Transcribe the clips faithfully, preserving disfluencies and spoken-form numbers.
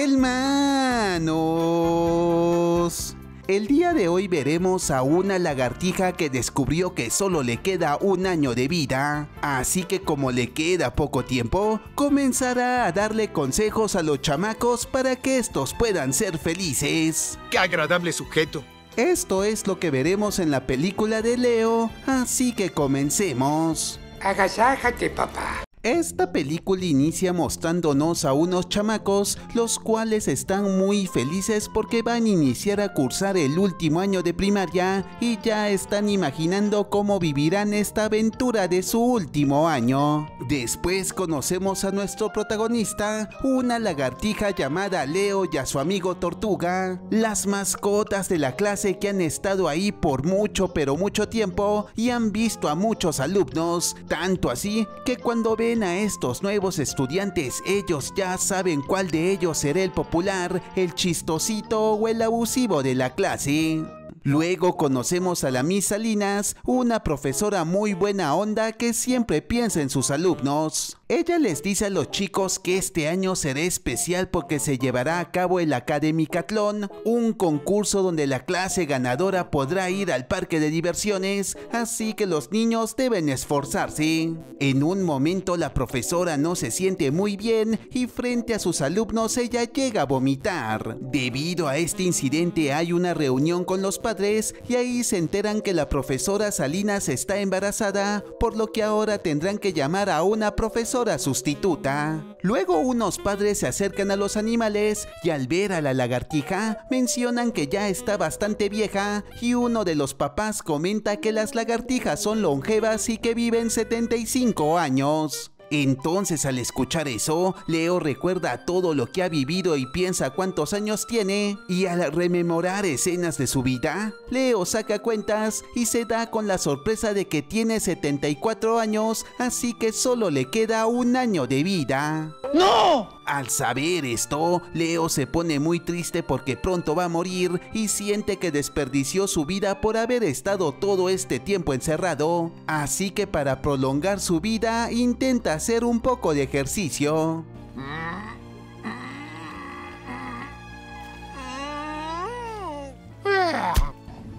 ¡Hermanos! El día de hoy veremos a una lagartija que descubrió que solo le queda un año de vida. Así que como le queda poco tiempo, comenzará a darle consejos a los chamacos para que estos puedan ser felices. ¡Qué agradable sujeto! Esto es lo que veremos en la película de Leo, así que comencemos. ¡Agasájate, papá! Esta película inicia mostrándonos a unos chamacos, los cuales están muy felices porque van a iniciar a cursar el último año de primaria y ya están imaginando cómo vivirán esta aventura de su último año. Después conocemos a nuestro protagonista, una lagartija llamada Leo y a su amigo Tortuga, las mascotas de la clase que han estado ahí por mucho pero mucho tiempo y han visto a muchos alumnos, tanto así que cuando ven a estos nuevos estudiantes, ellos ya saben cuál de ellos será el popular, el chistosito o el abusivo de la clase. Luego conocemos a la Miss Salinas, una profesora muy buena onda que siempre piensa en sus alumnos. Ella les dice a los chicos que este año será especial porque se llevará a cabo el Academicathlon, un concurso donde la clase ganadora podrá ir al parque de diversiones, así que los niños deben esforzarse. En un momento la profesora no se siente muy bien y frente a sus alumnos ella llega a vomitar. Debido a este incidente hay una reunión con los padres y ahí se enteran que la profesora Salinas está embarazada, por lo que ahora tendrán que llamar a una profesora sustituta. Luego unos padres se acercan a los animales y al ver a la lagartija mencionan que ya está bastante vieja y uno de los papás comenta que las lagartijas son longevas y que viven setenta y cinco años. Entonces al escuchar eso, Leo recuerda todo lo que ha vivido y piensa cuántos años tiene, y al rememorar escenas de su vida, Leo saca cuentas y se da con la sorpresa de que tiene setenta y cuatro años, así que solo le queda un año de vida. ¡No! Al saber esto, Leo se pone muy triste porque pronto va a morir y siente que desperdició su vida por haber estado todo este tiempo encerrado. Así que para prolongar su vida, intenta hacer un poco de ejercicio.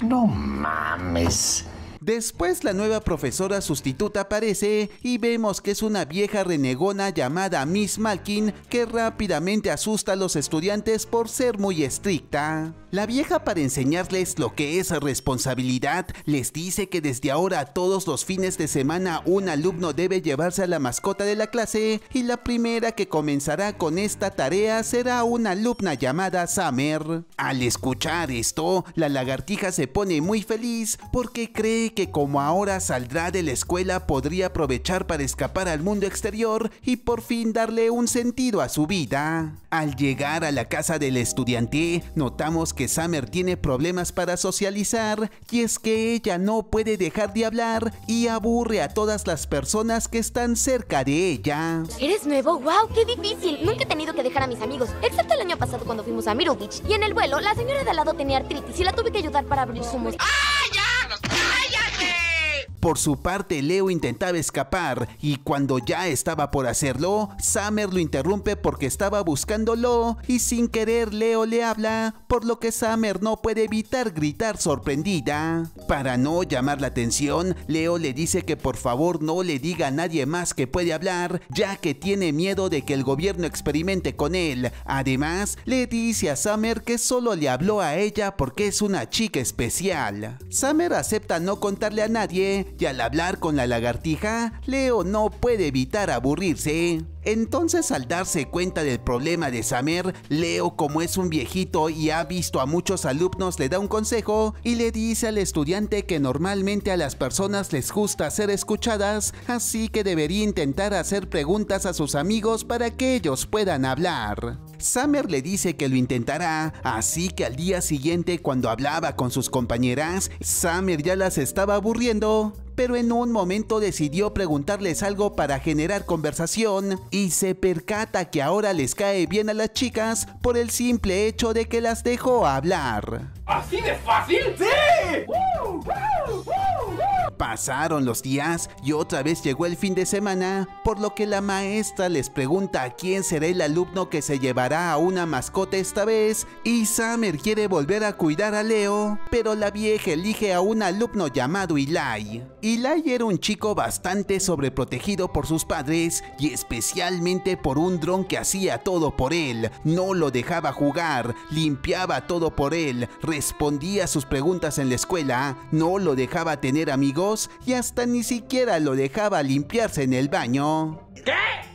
No mames. Después la nueva profesora sustituta aparece y vemos que es una vieja renegona llamada Miss Malkin que rápidamente asusta a los estudiantes por ser muy estricta. La vieja, para enseñarles lo que es responsabilidad, les dice que desde ahora todos los fines de semana un alumno debe llevarse a la mascota de la clase y la primera que comenzará con esta tarea será una alumna llamada Summer. Al escuchar esto, la lagartija se pone muy feliz porque cree que como ahora saldrá de la escuela podría aprovechar para escapar al mundo exterior y por fin darle un sentido a su vida. Al llegar a la casa del estudiante, notamos que Summer tiene problemas para socializar y es que ella no puede dejar de hablar y aburre a todas las personas que están cerca de ella. ¿Eres nuevo? ¡Wow! ¡Qué difícil! Nunca he tenido que dejar a mis amigos, excepto el año pasado cuando fuimos a Middle Beach y en el vuelo la señora de al lado tenía artritis y la tuve que ayudar para abrir su mochila. ¡Ah, ya! Por su parte, Leo intentaba escapar y cuando ya estaba por hacerlo, Summer lo interrumpe porque estaba buscándolo y sin querer Leo le habla, por lo que Summer no puede evitar gritar sorprendida. Para no llamar la atención, Leo le dice que por favor no le diga a nadie más que puede hablar, ya que tiene miedo de que el gobierno experimente con él. Además, le dice a Summer que solo le habló a ella porque es una chica especial. Summer acepta no contarle a nadie, y al hablar con la lagartija, Leo no puede evitar aburrirse. Entonces, al darse cuenta del problema de Summer, Leo, como es un viejito y ha visto a muchos alumnos, le da un consejo y le dice al estudiante que normalmente a las personas les gusta ser escuchadas, así que debería intentar hacer preguntas a sus amigos para que ellos puedan hablar. Summer le dice que lo intentará, así que al día siguiente cuando hablaba con sus compañeras, Summer ya las estaba aburriendo, pero en un momento decidió preguntarles algo para generar conversación y se percata que ahora les cae bien a las chicas por el simple hecho de que las dejó hablar. ¿Así de fácil? ¡Sí! ¡Uh, uh, uh, uh! Pasaron los días y otra vez llegó el fin de semana, por lo que la maestra les pregunta a quién será el alumno que se llevará a una mascota esta vez, y Summer quiere volver a cuidar a Leo, pero la vieja elige a un alumno llamado Eli. Eli era un chico bastante sobreprotegido por sus padres y especialmente por un dron que hacía todo por él, no lo dejaba jugar, limpiaba todo por él, respondía a sus preguntas en la escuela, no lo dejaba tener amigos y hasta ni siquiera lo dejaba limpiarse en el baño. ¿Qué?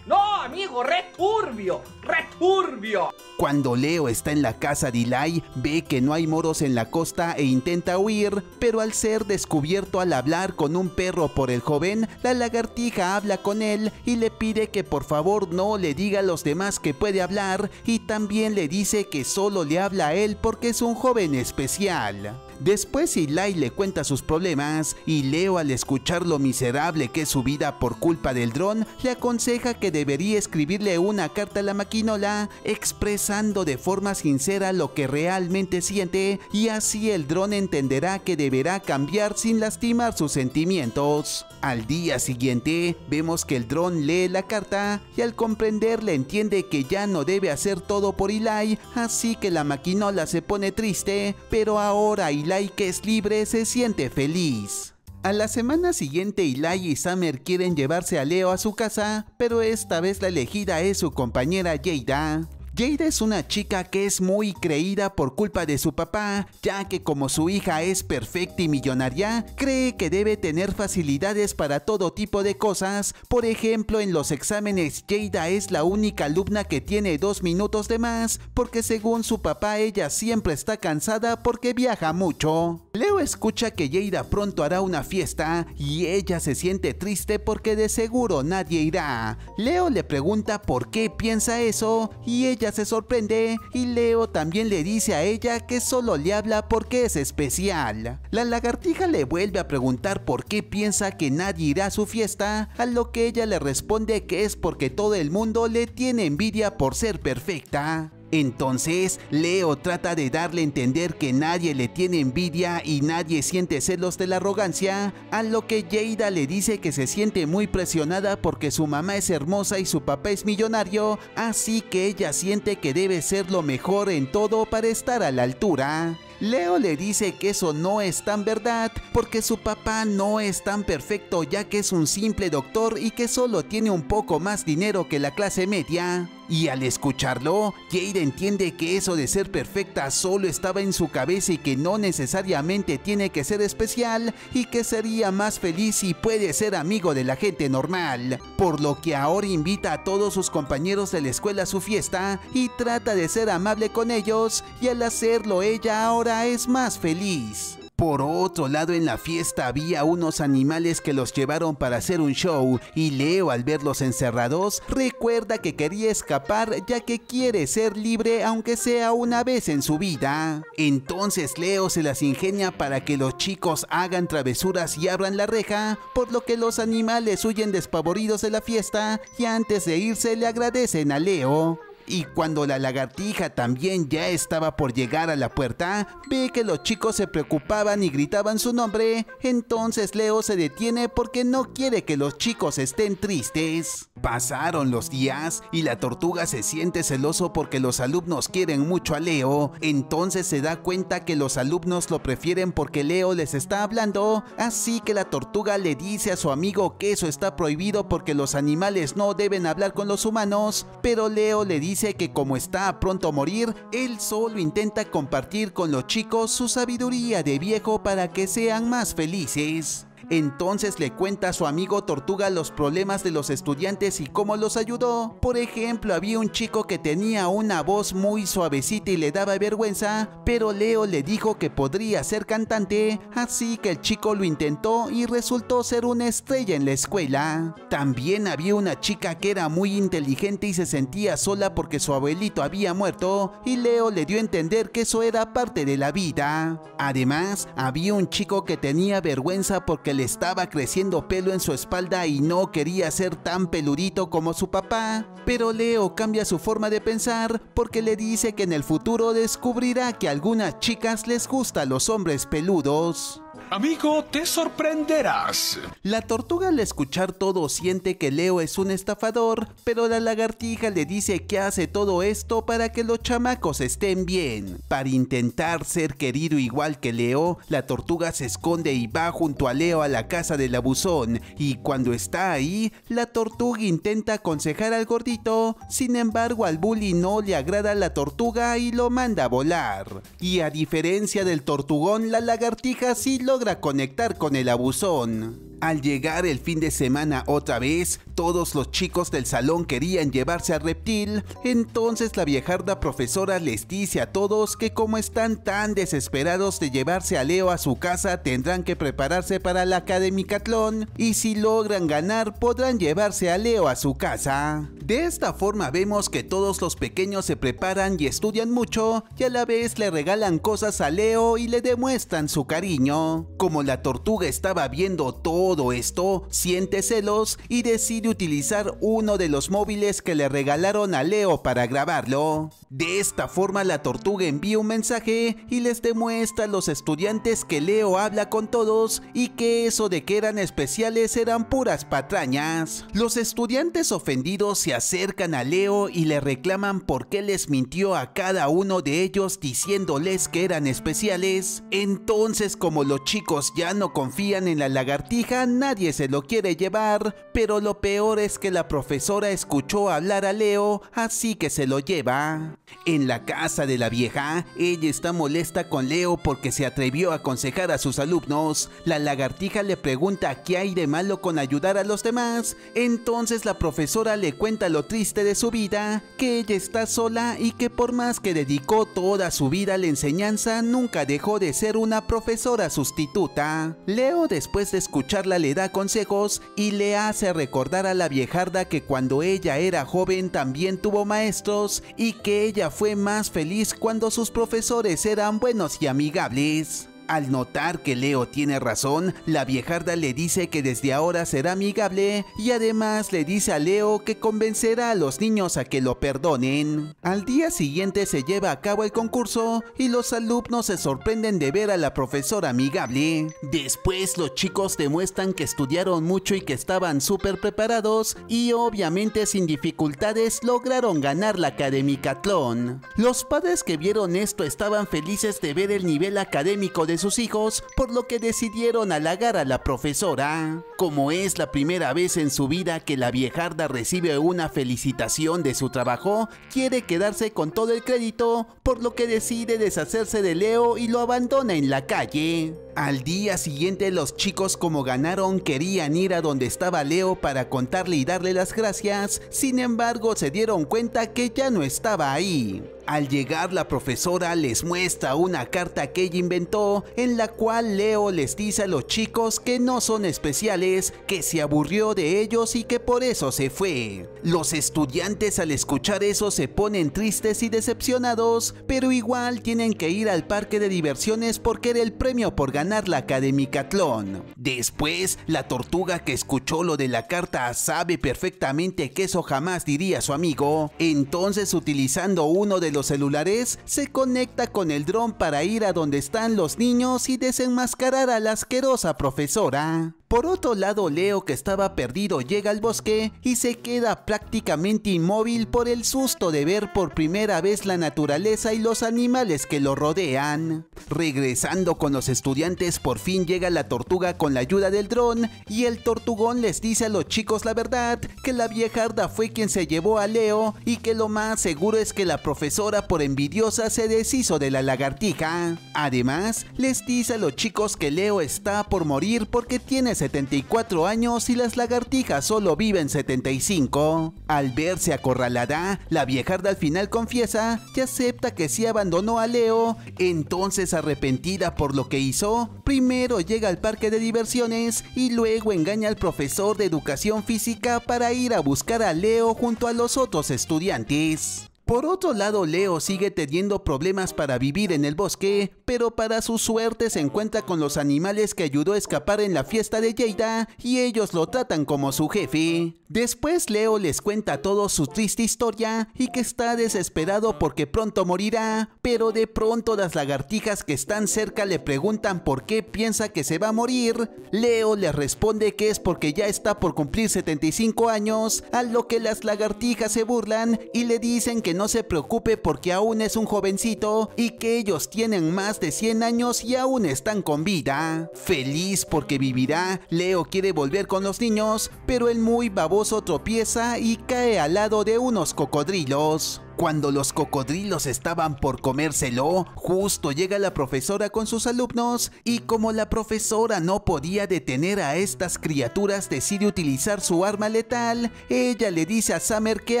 ¡No, amigo! ¡Returbio! ¡Returbio! Cuando Leo está en la casa de Eli, ve que no hay moros en la costa e intenta huir, pero al ser descubierto al hablar con un perro por el joven, la lagartija habla con él y le pide que por favor no le diga a los demás que puede hablar, y también le dice que solo le habla a él porque es un joven especial. Después Eli le cuenta sus problemas y Leo, al escuchar lo miserable que es su vida por culpa del dron, le aconseja que debería escribirle una carta a la maquinola expresando de forma sincera lo que realmente siente, y así el dron entenderá que deberá cambiar sin lastimar sus sentimientos. Al día siguiente vemos que el dron lee la carta y al comprenderla entiende que ya no debe hacer todo por Eli, así que la maquinola se pone triste, pero ahora Eli Eli, que es libre, se siente feliz. A la semana siguiente, Eli y Summer quieren llevarse a Leo a su casa, pero esta vez la elegida es su compañera Jada. Jada es una chica que es muy creída por culpa de su papá, ya que como su hija es perfecta y millonaria, cree que debe tener facilidades para todo tipo de cosas. Por ejemplo, en los exámenes Jada es la única alumna que tiene dos minutos de más, porque según su papá ella siempre está cansada porque viaja mucho. Leo escucha que Jada pronto hará una fiesta y ella se siente triste porque de seguro nadie irá. Leo le pregunta por qué piensa eso y ella se sorprende, y Leo también le dice a ella que solo le habla porque es especial. La lagartija le vuelve a preguntar por qué piensa que nadie irá a su fiesta, a lo que ella le responde que es porque todo el mundo le tiene envidia por ser perfecta. Entonces, Leo trata de darle a entender que nadie le tiene envidia y nadie siente celos de la arrogancia, a lo que Jada le dice que se siente muy presionada porque su mamá es hermosa y su papá es millonario, así que ella siente que debe ser lo mejor en todo para estar a la altura. Leo le dice que eso no es tan verdad, porque su papá no es tan perfecto, ya que es un simple doctor y que solo tiene un poco más dinero que la clase media. Y al escucharlo, Jada entiende que eso de ser perfecta solo estaba en su cabeza y que no necesariamente tiene que ser especial, y que sería más feliz si puede ser amigo de la gente normal, por lo que ahora invita a todos sus compañeros de la escuela a su fiesta y trata de ser amable con ellos, y al hacerlo ella ahora es más feliz. Por otro lado, en la fiesta había unos animales que los llevaron para hacer un show, y Leo, al verlos encerrados, recuerda que quería escapar ya que quiere ser libre aunque sea una vez en su vida. Entonces Leo se las ingenia para que los chicos hagan travesuras y abran la reja, por lo que los animales huyen despavoridos de la fiesta y antes de irse le agradecen a Leo. Y cuando la lagartija también ya estaba por llegar a la puerta, ve que los chicos se preocupaban y gritaban su nombre, entonces Leo se detiene porque no quiere que los chicos estén tristes. Pasaron los días y la tortuga se siente celoso porque los alumnos quieren mucho a Leo, entonces se da cuenta que los alumnos lo prefieren porque Leo les está hablando, así que la tortuga le dice a su amigo que eso está prohibido porque los animales no deben hablar con los humanos, pero Leo le dice Dice que como está pronto a morir, él solo intenta compartir con los chicos su sabiduría de viejo para que sean más felices. Entonces le cuenta a su amigo Tortuga los problemas de los estudiantes y cómo los ayudó. Por ejemplo, había un chico que tenía una voz muy suavecita y le daba vergüenza, pero Leo le dijo que podría ser cantante, así que el chico lo intentó y resultó ser una estrella en la escuela. También había una chica que era muy inteligente y se sentía sola porque su abuelito había muerto, y Leo le dio a entender que eso era parte de la vida. Además, había un chico que tenía vergüenza porque le estaba creciendo pelo en su espalda y no quería ser tan peludito como su papá, pero Leo cambia su forma de pensar porque le dice que en el futuro descubrirá que a algunas chicas les gustan los hombres peludos. Amigo, te sorprenderás. La tortuga, al escuchar todo, siente que Leo es un estafador, pero la lagartija le dice que hace todo esto para que los chamacos estén bien. Para intentar ser querido igual que Leo, la tortuga se esconde y va junto a Leo a la casa del abusón, y cuando está ahí, la tortuga intenta aconsejar al gordito. Sin embargo, al bully no le agrada la tortuga y lo manda a volar. Y a diferencia del tortugón, la lagartija sí logra conectar con el abusón. Al llegar el fin de semana otra vez, todos los chicos del salón querían llevarse al reptil. Entonces la viejarda profesora les dice a todos que como están tan desesperados de llevarse a Leo a su casa, tendrán que prepararse para la Academicathlon, y si logran ganar podrán llevarse a Leo a su casa. De esta forma vemos que todos los pequeños se preparan y estudian mucho, y a la vez le regalan cosas a Leo y le demuestran su cariño. Como la tortuga estaba viendo todo esto, siente celos y decide utilizar uno de los móviles que le regalaron a Leo para grabarlo. De esta forma la tortuga envía un mensaje y les demuestra a los estudiantes que Leo habla con todos y que eso de que eran especiales eran puras patrañas. Los estudiantes ofendidos se acercan a Leo y le reclaman por qué les mintió a cada uno de ellos diciéndoles que eran especiales. Entonces, como los chicos ya no confían en la lagartija, nadie se lo quiere llevar, pero lo peor es que la profesora escuchó hablar a Leo, así que se lo lleva. En la casa de la vieja, ella está molesta con Leo porque se atrevió a aconsejar a sus alumnos. La lagartija le pregunta qué hay de malo con ayudar a los demás. Entonces la profesora le cuenta lo triste de su vida, que ella está sola y que por más que dedicó toda su vida a la enseñanza, nunca dejó de ser una profesora sustituta. Leo, después de escucharla, le da consejos y le hace recordar a la viejarda que cuando ella era joven también tuvo maestros y que ella fue más feliz cuando sus profesores eran buenos y amigables. Al notar que Leo tiene razón, la viejarda le dice que desde ahora será amigable y además le dice a Leo que convencerá a los niños a que lo perdonen. Al día siguiente se lleva a cabo el concurso y los alumnos se sorprenden de ver a la profesora amigable. Después los chicos demuestran que estudiaron mucho y que estaban súper preparados y obviamente sin dificultades lograron ganar la Academicathlon. Los padres que vieron esto estaban felices de ver el nivel académico de de sus hijos, por lo que decidieron halagar a la profesora. Como es la primera vez en su vida que la viejarda recibe una felicitación de su trabajo, quiere quedarse con todo el crédito, por lo que decide deshacerse de Leo y lo abandona en la calle. Al día siguiente los chicos, como ganaron, querían ir a donde estaba Leo para contarle y darle las gracias. Sin embargo, se dieron cuenta que ya no estaba ahí. Al llegar la profesora les muestra una carta que ella inventó, en la cual Leo les dice a los chicos que no son especiales, que se aburrió de ellos y que por eso se fue. Los estudiantes, al escuchar eso, se ponen tristes y decepcionados, pero igual tienen que ir al parque de diversiones porque era el premio por ganar ganar la Academicathlon. Después, la tortuga, que escuchó lo de la carta, sabe perfectamente que eso jamás diría su amigo. Entonces, utilizando uno de los celulares, se conecta con el dron para ir a donde están los niños y desenmascarar a la asquerosa profesora. Por otro lado, Leo, que estaba perdido, llega al bosque y se queda prácticamente inmóvil por el susto de ver por primera vez la naturaleza y los animales que lo rodean. Regresando con los estudiantes, por fin llega la tortuga con la ayuda del dron y el tortugón les dice a los chicos la verdad, que la viejarda fue quien se llevó a Leo y que lo más seguro es que la profesora, por envidiosa, se deshizo de la lagartija. Además, les dice a los chicos que Leo está por morir porque tiene setenta y cuatro años y las lagartijas solo viven setenta y cinco. Al verse acorralada, la viejarda al final confiesa y acepta que sí abandonó a Leo. Entonces, arrepentida por lo que hizo, primero llega al parque de diversiones y luego engaña al profesor de educación física para ir a buscar a Leo junto a los otros estudiantes. Por otro lado, Leo sigue teniendo problemas para vivir en el bosque, pero para su suerte se encuentra con los animales que ayudó a escapar en la fiesta de Lleida y ellos lo tratan como su jefe. Después Leo les cuenta a todos su triste historia y que está desesperado porque pronto morirá, pero de pronto las lagartijas que están cerca le preguntan por qué piensa que se va a morir. Leo les responde que es porque ya está por cumplir setenta y cinco años, a lo que las lagartijas se burlan y le dicen que no No se preocupe porque aún es un jovencito y que ellos tienen más de cien años y aún están con vida. Feliz porque vivirá, Leo quiere volver con los niños, pero el muy baboso tropieza y cae al lado de unos cocodrilos. Cuando los cocodrilos estaban por comérselo, justo llega la profesora con sus alumnos y como la profesora no podía detener a estas criaturas decide utilizar su arma letal. Ella le dice a Summer que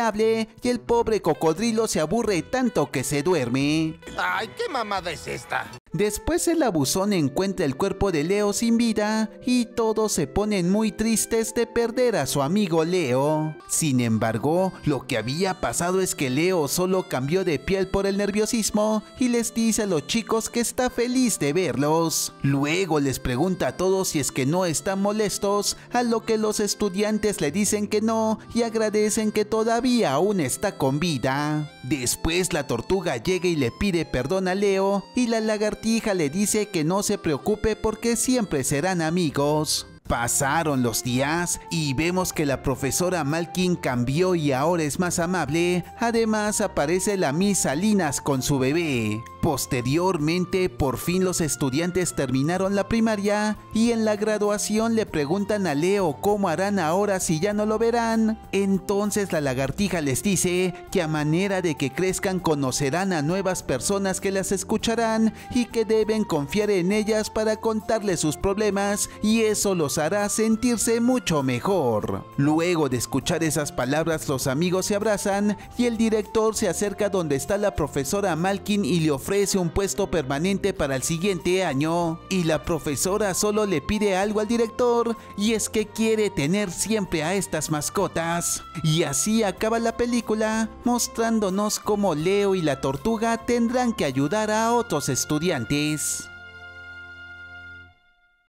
hable y el pobre cocodrilo se aburre tanto que se duerme. ¡Ay, qué mamada es esta! Después el abusón encuentra el cuerpo de Leo sin vida y todos se ponen muy tristes de perder a su amigo Leo. Sin embargo, lo que había pasado es que Leo solo cambió de piel por el nerviosismo y les dice a los chicos que está feliz de verlos. Luego les pregunta a todos si es que no están molestos, a lo que los estudiantes le dicen que no y agradecen que todavía aún está con vida. Después la tortuga llega y le pide perdón a Leo y la lagartija le dice que no se preocupe porque siempre serán amigos. Pasaron los días y vemos que la profesora Malkin cambió y ahora es más amable, además aparece la Miss Salinas con su bebé. Posteriormente, por fin los estudiantes terminaron la primaria y en la graduación le preguntan a Leo cómo harán ahora si ya no lo verán. Entonces la lagartija les dice que a manera de que crezcan conocerán a nuevas personas que las escucharán y que deben confiar en ellas para contarles sus problemas y eso los hará sentirse mucho mejor. Luego de escuchar esas palabras los amigos se abrazan y el director se acerca donde está la profesora Malkin y le ofrece ofrece un puesto permanente para el siguiente año y la profesora solo le pide algo al director y es que quiere tener siempre a estas mascotas. Y así acaba la película mostrándonos cómo Leo y la tortuga tendrán que ayudar a otros estudiantes.